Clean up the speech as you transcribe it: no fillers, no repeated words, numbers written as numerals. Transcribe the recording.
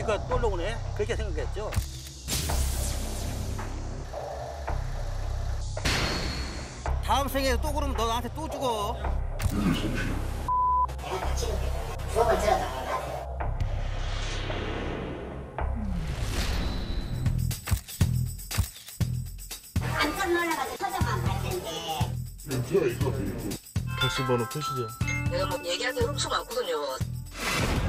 고기가 똘록오네 그렇게 생각했죠. 다음 생에 또 그러면 너 나한테 또 죽어. 깜짝 놀라가지고 서점만 봤는데. 택시 번호 표시죠. 내가 뭐 얘기할 때 흡수 많거든요.